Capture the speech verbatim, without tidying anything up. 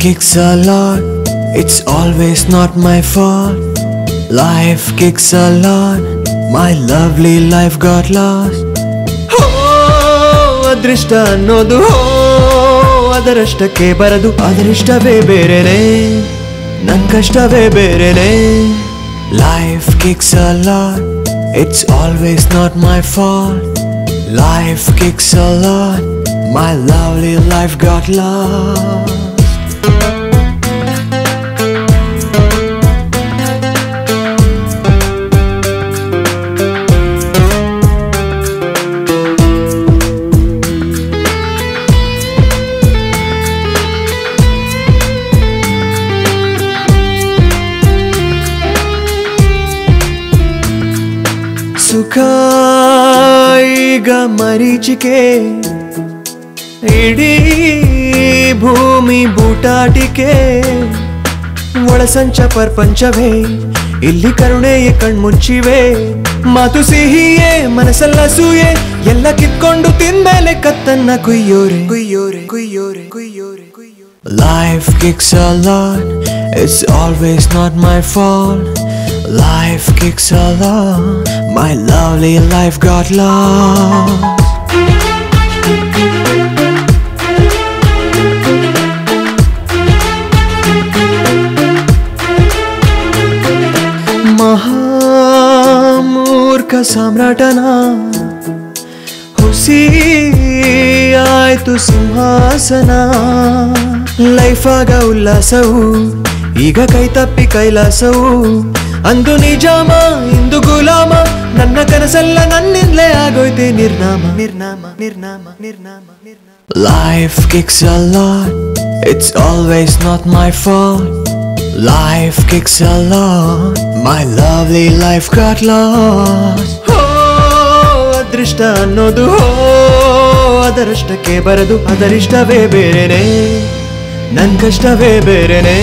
kicks a lot, it's always not my fault. Life kicks a lot, my lovely life got lost. Oh, adrishta annodu, oh, adarashtake baradu. Adrishtave berere, nan kashtave berere. Life kicks a lot, it's always not my fault. Life kicks a lot, my lovely life got lost. ಸುಖಾಯಿಗ ಮರೀಚಿಕೆ ಇಡೀ ಭೂಮಿ ಬೂಟಾಟಿಕೆ ಒಳಸಂಚ ಪ್ರಪಂಚವೇ ಇಲ್ಲಿ ಕರುಣೆಯ ಕಣ್ಮುಚ್ಚಿವೆ. ಮಾತು ಸಿಹಿಯೇ ಮನಸಲ್ಲ ಸೂಯೆ ಎಲ್ಲ ಕಿತ್ಕೊಂಡು ತಿಂದಮೇಲೆ ಕತ್ತನ್ನ ಕುಯ್ಯೋರೆ ಕುಯ್ಯೋರೆ ಕುಯ್ಯೋರೆ ಕುಯ್ಯೋರೆ ಕುಯ್ಯೋ. Life kicks a lot, it's always not my fault. Life kicks a lot, my lovely life got lost. ಮಹಾಮೂರ್ಖ ಸಾಮ್ರಾಟನ ಹುಸಿ ಆಯ್ತು ಸಿಂಹಾಸನ. ಲೈಫ್ ಆಗ ಉಲ್ಲಾಸವು ಈಗ ಕೈ ತಪ್ಪಿ ಕೈಲಾಸವು. ಅಂದು ನಿಜಾಮ ಇಂದು ಗುಲಾಮ, ನನ್ನ ಕನಸಲ್ಲ ನನ್ನಿಂದಲೇ ಆಗೋಯ್ತೆ ನಿರ್ನಾಮ ನಿರ್ನಾಮ ನಿರ್ನಾಮ ನಿರ್ನಾಮ ನಿರ್ನಾಮ. Life kicks a lot, it's always not my fault. Life kicks a lot, my lovely life got lost. Oh, ಅದೃಷ್ಟ ಅನ್ನೋದು ಹೋ ಅದರಷ್ಟಕ್ಕೆ ಬರದು. ಅದರಿಷ್ಟವೇ ಬೇರೆನೆ, ನನ್ನ ಕಷ್ಟವೇ ಬೇರೆನೆ.